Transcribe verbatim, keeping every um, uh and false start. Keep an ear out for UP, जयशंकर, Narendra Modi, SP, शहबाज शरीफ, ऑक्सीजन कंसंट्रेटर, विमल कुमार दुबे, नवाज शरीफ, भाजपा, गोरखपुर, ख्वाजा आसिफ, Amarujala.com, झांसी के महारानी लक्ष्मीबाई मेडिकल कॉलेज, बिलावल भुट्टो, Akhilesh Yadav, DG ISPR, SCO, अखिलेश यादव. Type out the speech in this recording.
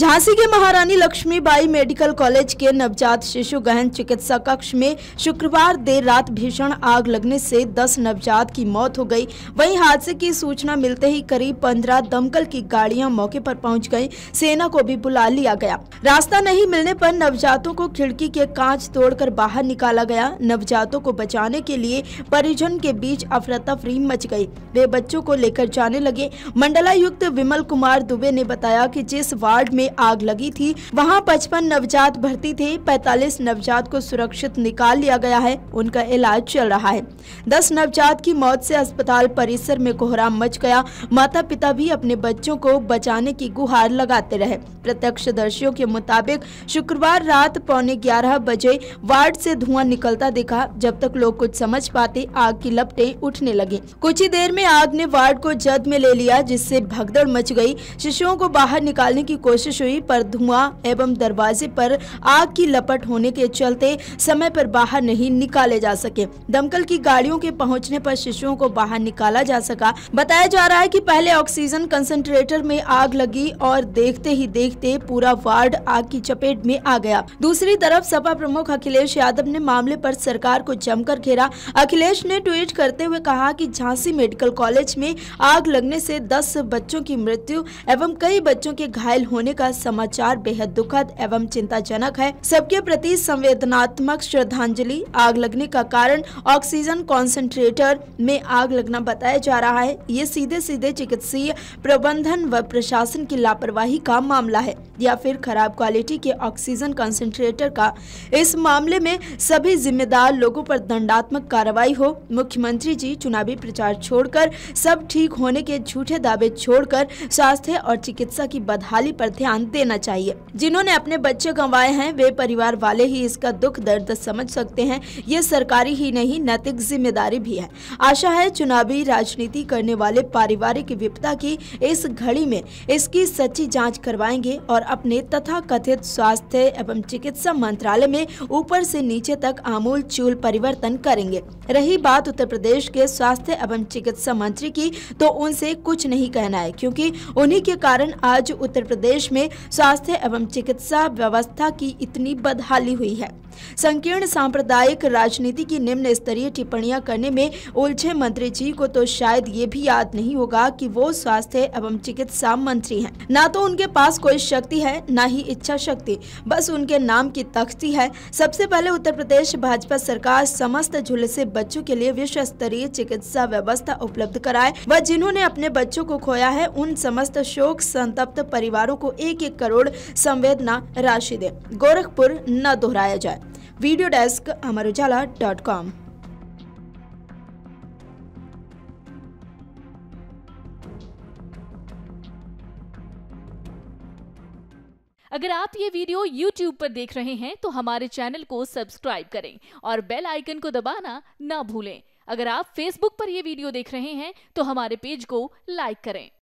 झांसी के महारानी लक्ष्मीबाई मेडिकल कॉलेज के नवजात शिशु गहन चिकित्सा कक्ष में शुक्रवार देर रात भीषण आग लगने से दस नवजात की मौत हो गई। वहीं हादसे की सूचना मिलते ही करीब पंद्रह दमकल की गाड़ियां मौके पर पहुंच गईं। सेना को भी बुला लिया गया। रास्ता नहीं मिलने पर नवजातों को खिड़की के कांच तोड़कर बाहर निकाला गया। नवजातों को बचाने के लिए परिजन के बीच अफरा तफरी मच गई। वे बच्चों को लेकर जाने लगे। मंडलायुक्त विमल कुमार दुबे ने बताया कि जिस वार्ड में आग लगी थी वहां पचपन नवजात भर्ती थे। पैंतालीस नवजात को सुरक्षित निकाल लिया गया है। उनका इलाज चल रहा है। दस नवजात की मौत से अस्पताल परिसर में कोहराम मच गया। माता पिता भी अपने बच्चों को बचाने की गुहार लगाते रहे। प्रत्यक्षदर्शियों के मुताबिक शुक्रवार रात पौने ग्यारह बजे वार्ड से धुआं निकलता दिखा। जब तक लोग कुछ समझ पाते आग की लपटें उठने लगी। कुछ ही देर में आग ने वार्ड को जद में ले लिया, जिससे भगदड़ मच गई। शिशुओं को बाहर निकालने की कोशिश हुई, पर धुआं एवं दरवाजे पर आग की लपट होने के चलते समय पर बाहर नहीं निकाले जा सके। दमकल की गाड़ियों के पहुंचने पर शिशुओं को बाहर निकाला जा सका। बताया जा रहा है कि पहले ऑक्सीजन कंसंट्रेटर में आग लगी और देखते ही देखते पूरा वार्ड आग की चपेट में आ गया। दूसरी तरफ सपा प्रमुख अखिलेश यादव ने मामले पर सरकार को जमकर घेरा। अखिलेश ने ट्वीट करते हुए कहा कि झांसी मेडिकल कॉलेज में आग लगने से दस बच्चों की मृत्यु एवं कई बच्चों के घायल होने का समाचार बेहद दुखद एवं चिंताजनक है। सबके प्रति संवेदनात्मक श्रद्धांजलि। आग लगने का कारण ऑक्सीजन कॉन्सेंट्रेटर में आग लगना बताया जा रहा है। ये सीधे सीधे चिकित्सीय प्रबंधन व प्रशासन की लापरवाही का मामला है या फिर खराब क्वालिटी के ऑक्सीजन कॉन्सेंट्रेटर का। इस मामले में सभी जिम्मेदार लोगों पर दंडात्मक कार्रवाई हो। मुख्यमंत्री जी चुनावी प्रचार छोड़कर सब ठीक होने के झूठे दावे छोड़कर स्वास्थ्य और चिकित्सा की बदहाली पर ध्यान देना चाहिए। जिन्होंने अपने बच्चे गंवाए हैं वे परिवार वाले ही इसका दुख दर्द समझ सकते हैं। ये सरकारी ही नहीं नैतिक जिम्मेदारी भी है। आशा है चुनावी राजनीति करने वाले पारिवारिक विपदा की इस घड़ी में इसकी सच्ची जांच करवाएंगे और अपने तथा कथित स्वास्थ्य एवं चिकित्सा मंत्रालय में ऊपर से नीचे तक आमूल चूल परिवर्तन करेंगे। रही बात उत्तर प्रदेश के स्वास्थ्य एवं चिकित्सा मंत्री की, तो उनसे कुछ नहीं कहना है, क्योंकि उन्हीं के कारण आज उत्तर प्रदेश में स्वास्थ्य एवं चिकित्सा व्यवस्था की इतनी बदहाली हुई है। संकीर्ण सांप्रदायिक राजनीति की निम्न स्तरीय टिप्पणियां करने में उलझे मंत्री जी को तो शायद ये भी याद नहीं होगा कि वो स्वास्थ्य एवं चिकित्सा मंत्री हैं। ना तो उनके पास कोई शक्ति है, ना ही इच्छा शक्ति, बस उनके नाम की तख्ती है। सबसे पहले उत्तर प्रदेश भाजपा सरकार समस्त झुलसे बच्चों के लिए विश्व स्तरीय चिकित्सा व्यवस्था उपलब्ध कराए व जिन्होंने अपने बच्चों को खोया है उन समस्त शोक संतप्त परिवारों को एक एक करोड़ संवेदना राशि दे। गोरखपुर न दोहराया जाए। Video desk Amar Ujala dot com. अगर आप ये वीडियो यूट्यूब पर देख रहे हैं तो हमारे चैनल को सब्सक्राइब करें और बेल आइकन को दबाना ना भूलें। अगर आप फेसबुक पर यह वीडियो देख रहे हैं तो हमारे पेज को लाइक करें।